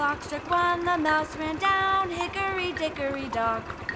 clock struck 1, the mouse ran down, hickory dickory dock.